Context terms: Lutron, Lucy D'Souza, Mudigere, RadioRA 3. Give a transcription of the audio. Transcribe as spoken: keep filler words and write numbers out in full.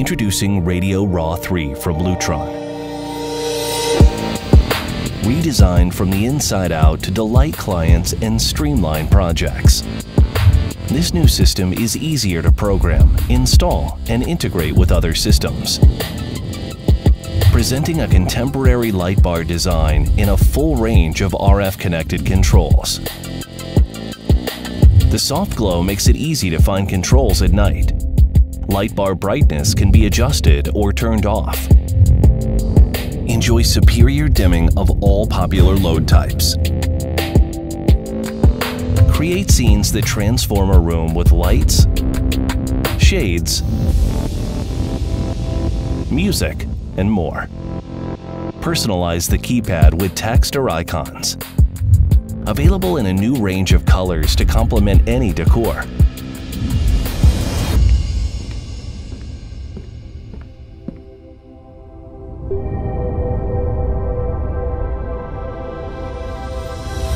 Introducing RadioRA three from Lutron. Redesigned from the inside out to delight clients and streamline projects. This new system is easier to program, install, and integrate with other systems. Presenting a contemporary light bar design in a full range of R F-connected controls. The soft glow makes it easy to find controls at night. Light bar brightness can be adjusted or turned off. Enjoy superior dimming of all popular load types. Create scenes that transform a room with lights, shades, music, and more. Personalize the keypad with text or icons. Available in a new range of colors to complement any decor.